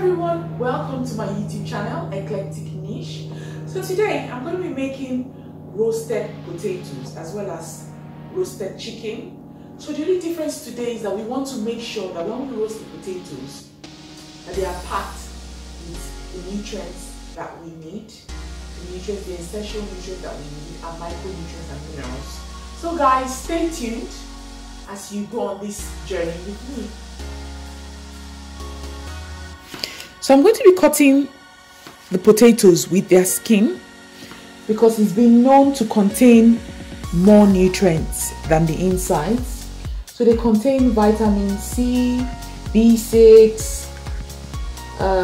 everyone, welcome to my YouTube channel, Eclectic Niche. So today I'm going to be making roasted potatoes as well as roasted chicken. So the only difference today is that we want to make sure that when we roast the potatoes, that they are packed with the nutrients that we need, the essential nutrients that we need, and micronutrients and minerals. So guys, stay tuned as you go on this journey with me. So I'm going to be cutting the potatoes with their skin because it's been known to contain more nutrients than the insides. So they contain vitamin C, B6,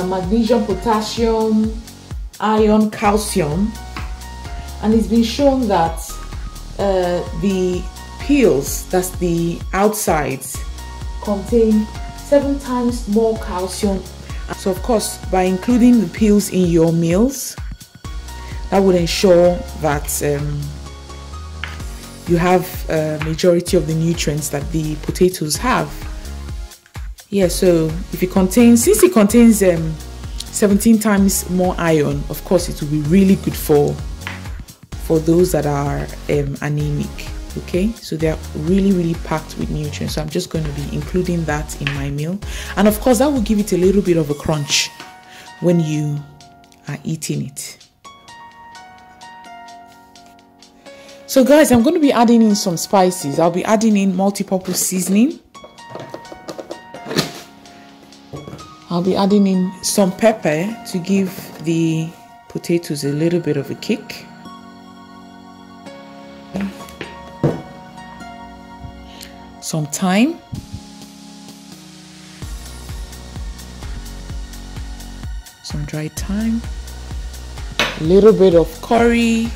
magnesium, potassium, iron, calcium, and it's been shown that the peels, that's the outsides, contain 7 times more calcium. So of course, by including the peels in your meals, that would ensure that you have a majority of the nutrients that the potatoes have. Yeah, so if it contains, since it contains 17 times more iron, of course it will be really good for those that are anemic. Okay, so they're really packed with nutrients, so I'm just going to be including that in my meal, and of course that will give it a little bit of a crunch when you are eating it. So guys, I'm going to be adding in some spices. I'll be adding in multi-purpose seasoning. I'll be adding in some pepper to give the potatoes a little bit of a kick. Some thyme, some dried thyme, a little bit of curry,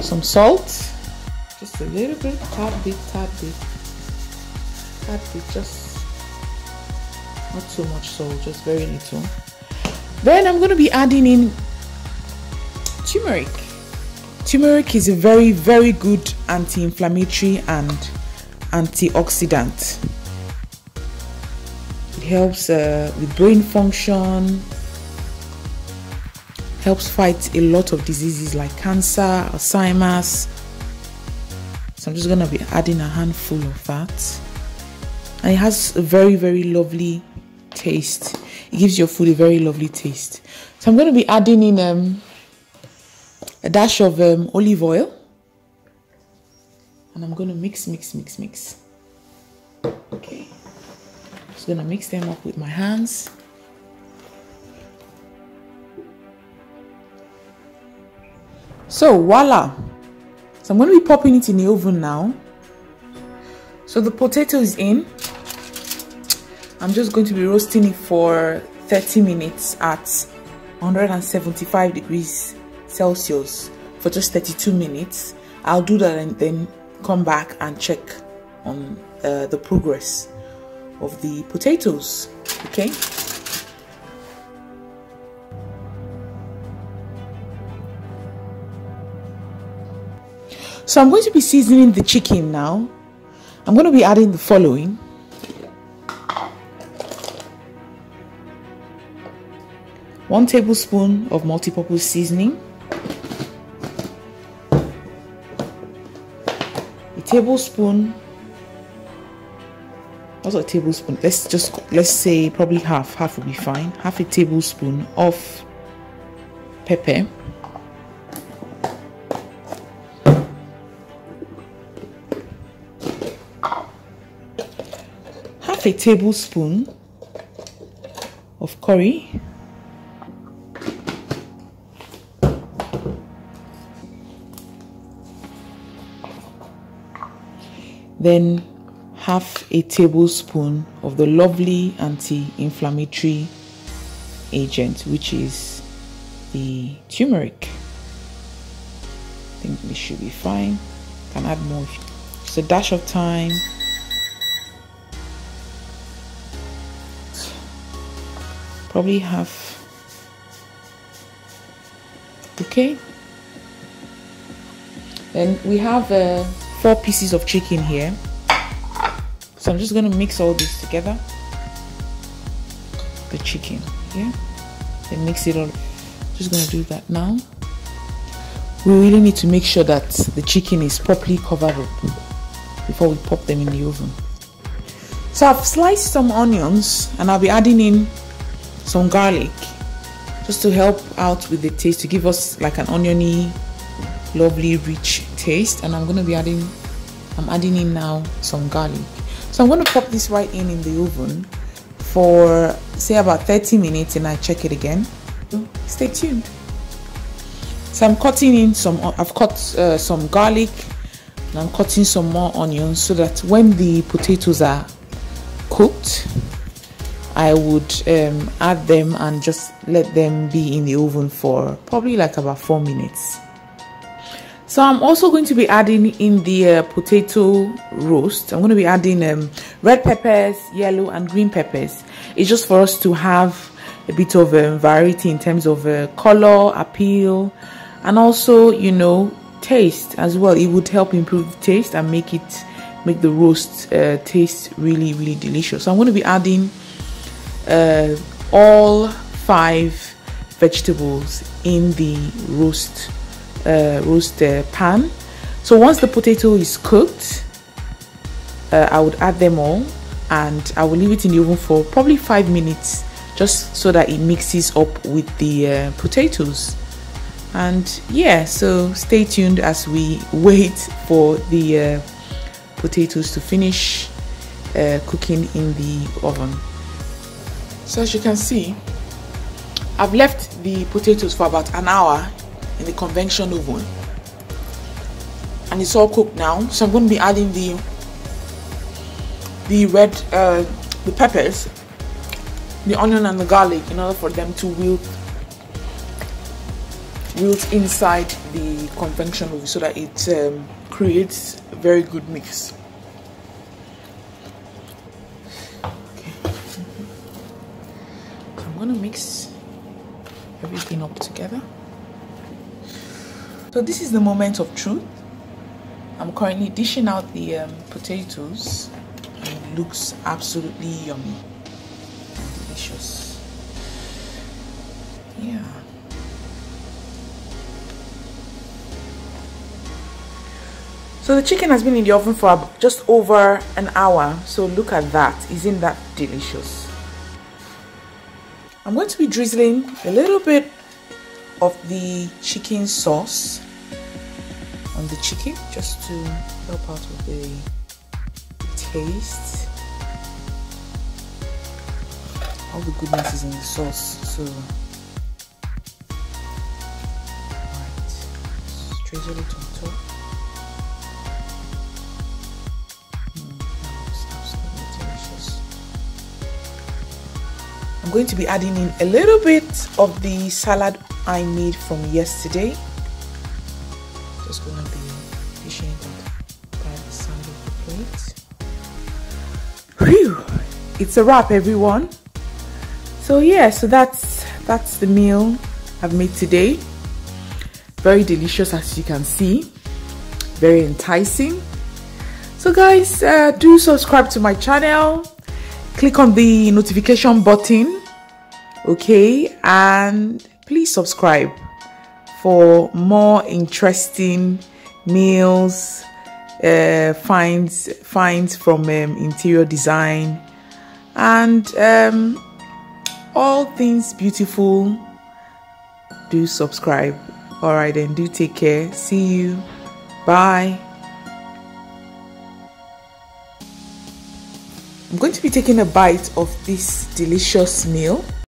some salt, just a little bit, tap bit, just not too much salt, just very little. Then I'm going to be adding in turmeric. Turmeric is a very good anti-inflammatory and antioxidant. It helps with brain function, helps fight a lot of diseases like cancer, Alzheimer's. So I'm just going to be adding a handful of that. And it has a very lovely taste. It gives your food a very lovely taste. So I'm going to be adding in a dash of olive oil, and I'm going to mix. Okay, I'm just going to mix them up with my hands. So voila! So I'm going to be popping it in the oven now. So the potato is in. I'm just going to be roasting it for 30 minutes at 175 degrees Celsius for just 32 minutes. I'll do that and then come back and check on the progress of the potatoes. Okay. So I'm going to be seasoning the chicken now. I'm going to be adding the following. One tablespoon of multi-purpose seasoning, not a tablespoon, let's say probably half will be fine, half a tablespoon of pepper, half a tablespoon of curry, then half a tablespoon of the lovely anti-inflammatory agent, which is the turmeric. I think this should be fine. Can add more. Just a dash of thyme. Probably half. Okay. Then we have 4 pieces of chicken here. So I'm just going to mix all this together. The chicken, yeah? Then mix it all. Just going to do that now. We really need to make sure that the chicken is properly covered up before we pop them in the oven. So I've sliced some onions and I'll be adding in some garlic just to help out with the taste, to give us like an oniony, lovely, rich taste. And I'm adding in now some garlic. So I'm going to pop this right in the oven for say about 30 minutes and I check it again. Stay tuned. So I'm cutting in some, I've cut some garlic and I'm cutting some more onions so that when the potatoes are cooked, I would add them and just let them be in the oven for probably like about 4 minutes. So I'm also going to be adding in the potato roast. I'm going to be adding red peppers, yellow and green peppers. It's just for us to have a bit of variety in terms of color, appeal, and also, you know, taste as well. It would help improve the taste and make the roast taste really, really delicious. So I'm going to be adding all 5 vegetables in the roast pan. So once the potato is cooked, I would add them all and I will leave it in the oven for probably 5 minutes, just so that it mixes up with the potatoes. And yeah, so stay tuned as we wait for the potatoes to finish cooking in the oven. So as you can see, I've left the potatoes for about an hour in the convection oven and it's all cooked now. So I'm going to be adding the peppers, the onion and the garlic in order for them to wilt inside the convection oven so that it creates a very good mix. Okay. I'm going to mix everything up together. So this is the moment of truth. I'm currently dishing out the potatoes and it looks absolutely yummy. Delicious. Yeah. So the chicken has been in the oven for just over an hour. So look at that. Isn't that delicious? I'm going to be drizzling a little bit of the chicken sauce on the chicken just to help out with the taste. All the goodness is in the sauce, so right, drizzle it on top. It's absolutely delicious. I'm going to be adding in a little bit of the salad I made from yesterday. Just gonna be dishing it out by the side of the plate. Whew! It's a wrap, everyone. So yeah, so that's the meal I've made today. Very delicious, as you can see. Very enticing. So guys, do subscribe to my channel. Click on the notification button, okay, and please subscribe for more interesting meals, finds from interior design, and all things beautiful. Do subscribe. All right, then, do take care. See you. Bye. I'm going to be taking a bite of this delicious meal.